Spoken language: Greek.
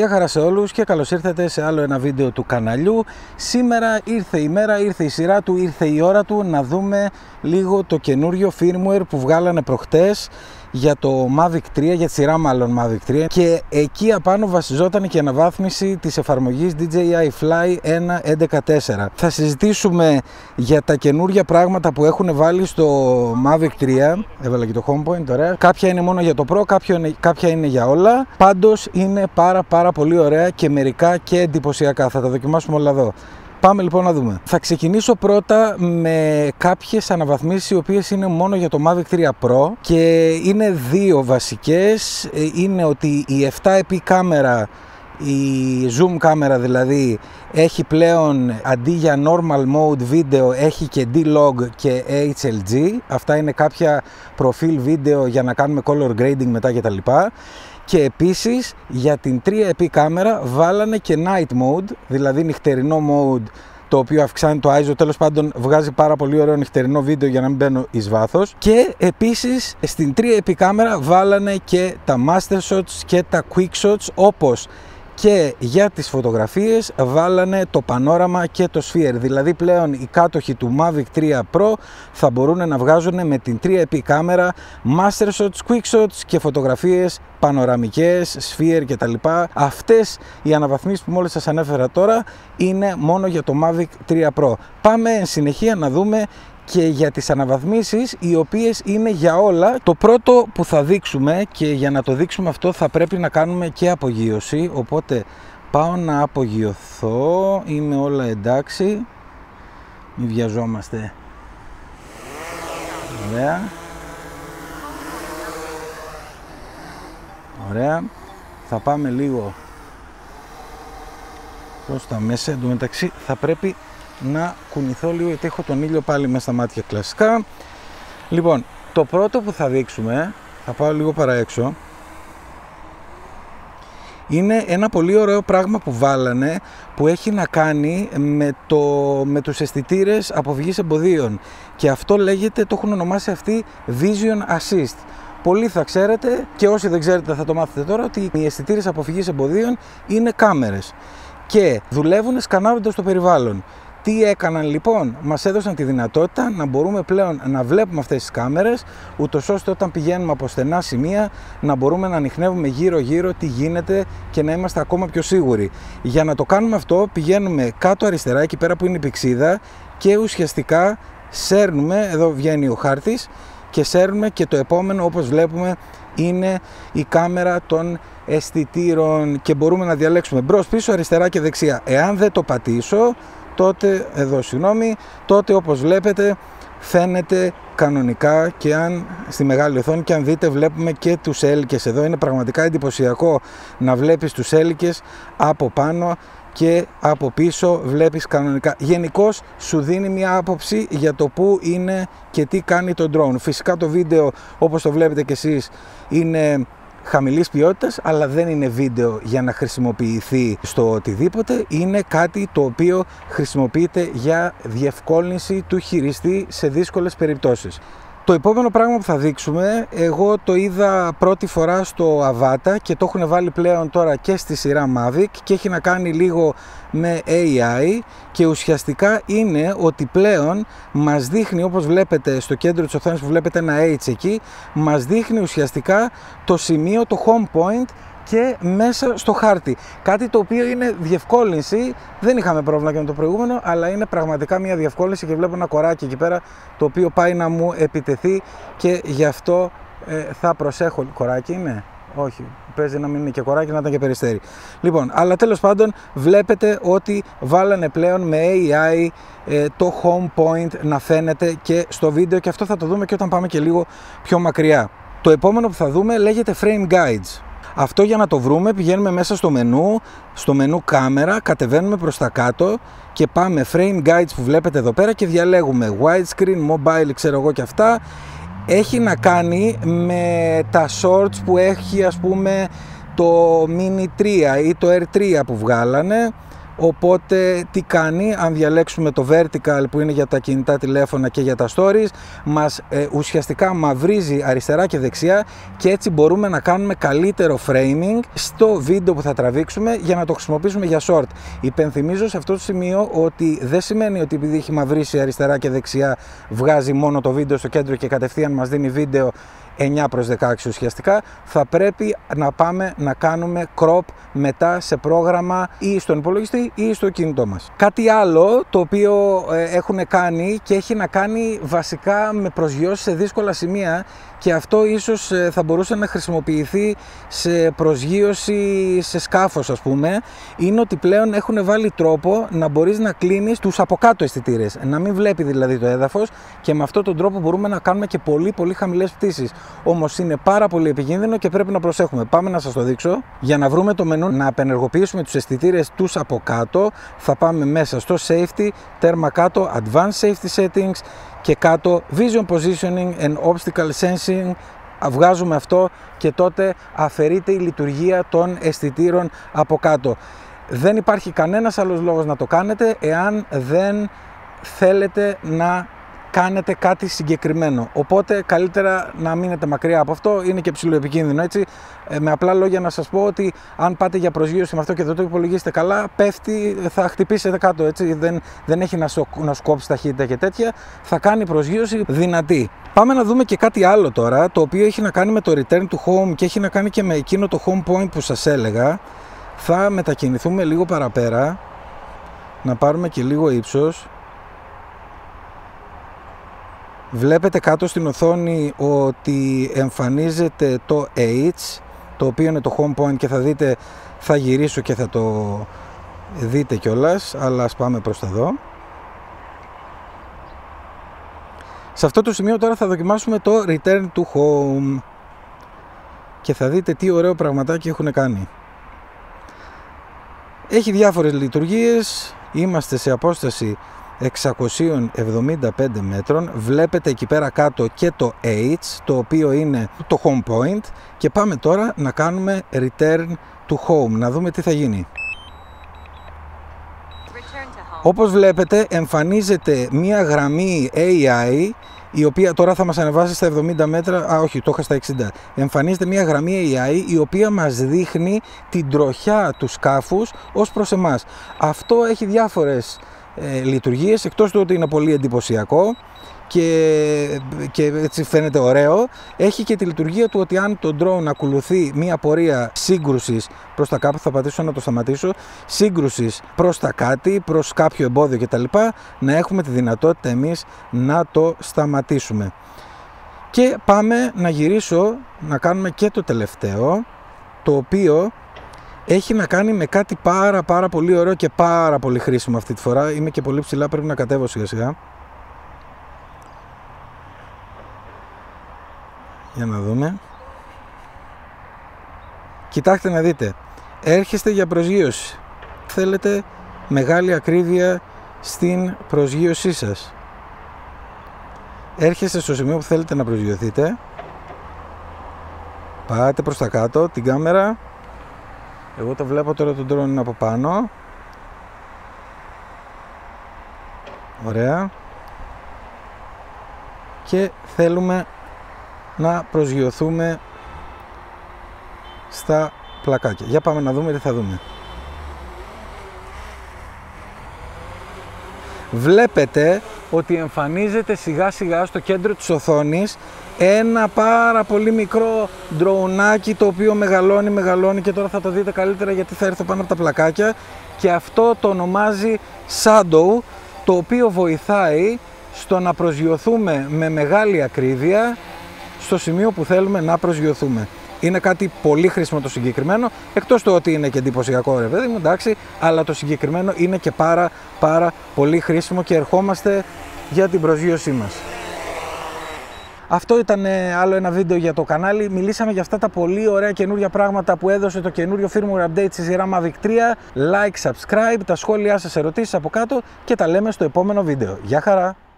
Γεια χαρά σε όλους και καλώς ήρθατε σε άλλο ένα βίντεο του καναλιού. Σήμερα ήρθε η μέρα, ήρθε η σειρά του, ήρθε η ώρα του να δούμε λίγο το καινούριο firmware που βγάλανε προχτές για το Mavic 3, για τη σειρά μάλλον Mavic 3, και εκεί απάνω βασιζόταν και η αναβάθμιση της εφαρμογής DJI Fly 1.11.4. Θα συζητήσουμε για τα καινούρια πράγματα που έχουν βάλει στο Mavic 3. Έβαλα και το home point, ωραία. Κάποια είναι μόνο για το Pro, κάποια είναι για όλα. Πάντως είναι πάρα πολύ ωραία και μερικά και εντυπωσιακά. Θα τα δοκιμάσουμε όλα εδώ. Πάμε λοιπόν να δούμε. Θα ξεκινήσω πρώτα με κάποιες αναβαθμίσεις οι οποίες είναι μόνο για το Mavic 3 Pro και είναι δύο βασικές. Είναι ότι η 7x κάμερα, η zoom κάμερα δηλαδή, έχει πλέον αντί για normal mode βίντεο έχει και D-Log και HLG. Αυτά είναι κάποια προφίλ βίντεο για να κάνουμε color grading μετά κτλ. Και επίσης για την 3x κάμερα βάλανε και night mode, δηλαδή νυχτερινό mode, το οποίο αυξάνει το ISO, τέλος πάντων βγάζει πάρα πολύ ωραίο νυχτερινό βίντεο για να μην μπαίνω εις βάθος. Και επίσης στην 3x κάμερα βάλανε και τα master shots και τα quick shots, όπως και για τις φωτογραφίες βάλανε το πανόραμα και το sphere. Δηλαδή πλέον οι κάτοχοι του Mavic 3 Pro θα μπορούν να βγάζουν με την 3x κάμερα master shots, quick shots και φωτογραφίες πανοραμικές, sphere κτλ. Αυτές οι αναβαθμίσεις που μόλις σας ανέφερα τώρα είναι μόνο για το Mavic 3 Pro. Πάμε εν συνεχεία να δούμε και για τις αναβαθμίσεις οι οποίες είναι για όλα. Το πρώτο που θα δείξουμε, και για να το δείξουμε αυτό θα πρέπει να κάνουμε και απογείωση, οπότε πάω να απογειωθώ. Είμαι όλα εντάξει, μην βιαζόμαστε. Ωραία, ωραία, θα πάμε λίγο προς τα μέσα. Εν τω μεταξύ θα πρέπει να κουνηθώ λίγο γιατί έχω τον ήλιο πάλι μέσα στα μάτια, κλασικά. Λοιπόν, το πρώτο που θα δείξουμε, θα πάω λίγο παραέξω, είναι ένα πολύ ωραίο πράγμα που βάλανε που έχει να κάνει με τους αισθητήρες αποφυγής εμποδίων, και αυτό λέγεται, το έχουν ονομάσει αυτοί, Vision Assist. Πολλοί θα ξέρετε, και όσοι δεν ξέρετε θα το μάθετε τώρα, ότι οι αισθητήρες αποφυγής εμποδίων είναι κάμερες και δουλεύουν σκανάροντας το περιβάλλον. Τι έκαναν λοιπόν? Μας έδωσαν τη δυνατότητα να μπορούμε πλέον να βλέπουμε αυτές τις κάμερες, ούτως ώστε όταν πηγαίνουμε από στενά σημεία να μπορούμε να ανιχνεύουμε γύρω-γύρω τι γίνεται και να είμαστε ακόμα πιο σίγουροι. Για να το κάνουμε αυτό πηγαίνουμε κάτω αριστερά, εκεί πέρα που είναι η πηξίδα, και ουσιαστικά σέρνουμε, εδώ βγαίνει ο χάρτης, και σέρνουμε, και το επόμενο όπως βλέπουμε είναι η κάμερα των αισθητήρων και μπορούμε να διαλέξουμε μπρος, πίσω, αριστερά και δεξιά. Εάν δεν το πατήσω, τότε, εδώ συγγνώμη, τότε όπως βλέπετε φαίνεται κανονικά, και αν στη μεγάλη οθόνη, και αν δείτε βλέπουμε και τους έλικες εδώ. Είναι πραγματικά εντυπωσιακό να βλέπεις τους έλικες από πάνω και από πίσω, βλέπεις κανονικά. Γενικώς σου δίνει μια άποψη για το που είναι και τι κάνει το drone. Φυσικά το βίντεο, όπως το βλέπετε κι εσείς, είναι χαμηλής ποιότητας, αλλά δεν είναι βίντεο για να χρησιμοποιηθεί στο οτιδήποτε. Είναι κάτι το οποίο χρησιμοποιείται για διευκόλυνση του χειριστή σε δύσκολες περιπτώσεις. Το επόμενο πράγμα που θα δείξουμε, εγώ το είδα πρώτη φορά στο Avata και το έχουν βάλει πλέον τώρα και στη σειρά Mavic, και έχει να κάνει λίγο με AI, και ουσιαστικά είναι ότι πλέον μας δείχνει, όπως βλέπετε στο κέντρο της οθόνης που βλέπετε ένα H εκεί, μας δείχνει ουσιαστικά το σημείο, το home point, και μέσα στο χάρτη. Κάτι το οποίο είναι διευκόλυνση, δεν είχαμε πρόβλημα και με το προηγούμενο, αλλά είναι πραγματικά μια διευκόλυνση, και βλέπω ένα κοράκι εκεί πέρα το οποίο πάει να μου επιτεθεί, και γι' αυτό θα προσέχω. Κοράκι είναι? Όχι, παίζει να μην είναι και κοράκι, να ήταν και περιστέρι. Λοιπόν, αλλά τέλος πάντων βλέπετε ότι βάλανε πλέον με AI το home point να φαίνεται και στο βίντεο, και αυτό θα το δούμε και όταν πάμε και λίγο πιο μακριά. Το επόμενο που θα δούμε λέγεται frame guides. Αυτό για να το βρούμε πηγαίνουμε μέσα στο μενού, κάμερα, κατεβαίνουμε προς τα κάτω και πάμε frame guides που βλέπετε εδώ πέρα, και διαλέγουμε widescreen, mobile, ξέρω εγώ και αυτά. Έχει να κάνει με τα shorts που έχει, ας πούμε, το Mini 3 ή το R3 που βγάλανε, Οπότε τι κάνει, αν διαλέξουμε το vertical που είναι για τα κινητά τηλέφωνα και για τα stories, μας ουσιαστικά μαυρίζει αριστερά και δεξιά και έτσι μπορούμε να κάνουμε καλύτερο framing στο βίντεο που θα τραβήξουμε για να το χρησιμοποιήσουμε για short. Υπενθυμίζω σε αυτό το σημείο ότι δεν σημαίνει ότι επειδή έχει μαυρίσει αριστερά και δεξιά βγάζει μόνο το βίντεο στο κέντρο και κατευθείαν μας δίνει βίντεο 9:16 ουσιαστικά. Θα πρέπει να πάμε να κάνουμε crop μετά σε πρόγραμμα ή στον υπολογιστή ή στο κινητό μας. Κάτι άλλο το οποίο έχουν κάνει και έχει να κάνει βασικά με προσγειώσεις σε δύσκολα σημεία και αυτό ίσως θα μπορούσε να χρησιμοποιηθεί σε προσγείωση σε σκάφος ας πούμε, είναι ότι πλέον έχουν βάλει τρόπο να μπορείς να κλείνεις τους από κάτω αισθητήρες, να μην βλέπει δηλαδή το έδαφος και με αυτόν τον τρόπο μπορούμε να κάνουμε και πολύ χαμηλές πτήσεις. Όμως είναι πάρα πολύ επικίνδυνο και πρέπει να προσέχουμε. Πάμε να σας το δείξω. Για να βρούμε το μενού, να απενεργοποιήσουμε τους αισθητήρες τους από κάτω, θα πάμε μέσα στο Safety, τέρμα κάτω, Advanced Safety Settings και κάτω Vision Positioning and Obstacle Sensing. Βγάζουμε αυτό και τότε αφαιρείται η λειτουργία των αισθητήρων από κάτω. Δεν υπάρχει κανένας άλλος λόγος να το κάνετε εάν δεν θέλετε να κάνετε κάτι συγκεκριμένο. Οπότε καλύτερα να μείνετε μακριά από αυτό, είναι και ψιλοεπικίνδυνο έτσι. Με απλά λόγια να σας πω ότι αν πάτε για προσγείωση με αυτό και δεν το υπολογίσετε καλά, πέφτει, θα χτυπήσετε κάτω έτσι. Δεν έχει να σου κόψει ταχύτητα και τέτοια. Θα κάνει προσγείωση δυνατή. Πάμε να δούμε και κάτι άλλο τώρα, το οποίο έχει να κάνει με το return to home και έχει να κάνει και με εκείνο το home point που σας έλεγα. Θα μετακινηθούμε λίγο παραπέρα, να πάρουμε και λίγο ύψος. Βλέπετε κάτω στην οθόνη ότι εμφανίζεται το H, το οποίο είναι το home point και θα δείτε, θα γυρίσω και θα το δείτε κιόλας, αλλά ας πάμε προς τα εδώ. Σε αυτό το σημείο τώρα θα δοκιμάσουμε το return to home και θα δείτε τι ωραίο πραγματάκι έχουν κάνει. Έχει διάφορες λειτουργίες, είμαστε σε απόσταση 675 μέτρων, βλέπετε εκεί πέρα κάτω και το H, το οποίο είναι το home point και πάμε τώρα να κάνουμε return to home, να δούμε τι θα γίνει. Όπως βλέπετε εμφανίζεται μια γραμμή AI, η οποία τώρα θα μας ανεβάσει στα 70 μέτρα, α όχι το είχα στα 60, εμφανίζεται μια γραμμή AI η οποία μας δείχνει την τροχιά του σκάφους ως προς εμάς. Αυτό έχει διάφορες λειτουργίες, εκτός του ότι είναι πολύ εντυπωσιακό και έτσι φαίνεται ωραίο, έχει και τη λειτουργία του ότι αν το drone ακολουθεί μια πορεία σύγκρουσης προς τα κάτω, θα πατήσω να το σταματήσω, σύγκρουσης προς τα κάτι, προς κάποιο εμπόδιο κτλ, να έχουμε τη δυνατότητα εμείς να το σταματήσουμε. Και πάμε να γυρίσω να κάνουμε και το τελευταίο, το οποίο έχει να κάνει με κάτι πάρα πολύ ωραίο και πάρα πολύ χρήσιμο αυτή τη φορά. Είμαι και πολύ ψηλά, πρέπει να κατέβω σιγά σιγά. Για να δούμε. Κοιτάξτε να δείτε. Έρχεστε για προσγείωση. Θέλετε μεγάλη ακρίβεια στην προσγείωσή σας. Έρχεστε στο σημείο που θέλετε να προσγειωθείτε. Πάτε προς τα κάτω την κάμερα. Εγώ το βλέπω τώρα, τον drone είναι από πάνω. Ωραία. Και θέλουμε να προσγειωθούμε στα πλακάκια. Για πάμε να δούμε τι θα δούμε. Βλέπετε ότι εμφανίζεται σιγά σιγά στο κέντρο της οθόνης ένα πάρα πολύ μικρό ντροουνάκι, το οποίο μεγαλώνει και τώρα θα το δείτε καλύτερα γιατί θα έρθω πάνω από τα πλακάκια, και αυτό το ονομάζει shadow, το οποίο βοηθάει στο να προσγειωθούμε με μεγάλη ακρίβεια στο σημείο που θέλουμε να προσγειωθούμε. Είναι κάτι πολύ χρήσιμο το συγκεκριμένο, εκτός του ότι είναι και εντυπωσιακό ρε παιδί μου, εντάξει, αλλά το συγκεκριμένο είναι και πάρα πολύ χρήσιμο και ερχόμαστε για την προσγείωσή μας. Αυτό ήταν άλλο ένα βίντεο για το κανάλι. Μιλήσαμε για αυτά τα πολύ ωραία καινούργια πράγματα που έδωσε το καινούριο firmware update στη σειρά Mavic 3. Like, subscribe, τα σχόλιά σας, ερωτήσεις από κάτω και τα λέμε στο επόμενο βίντεο. Γεια χαρά!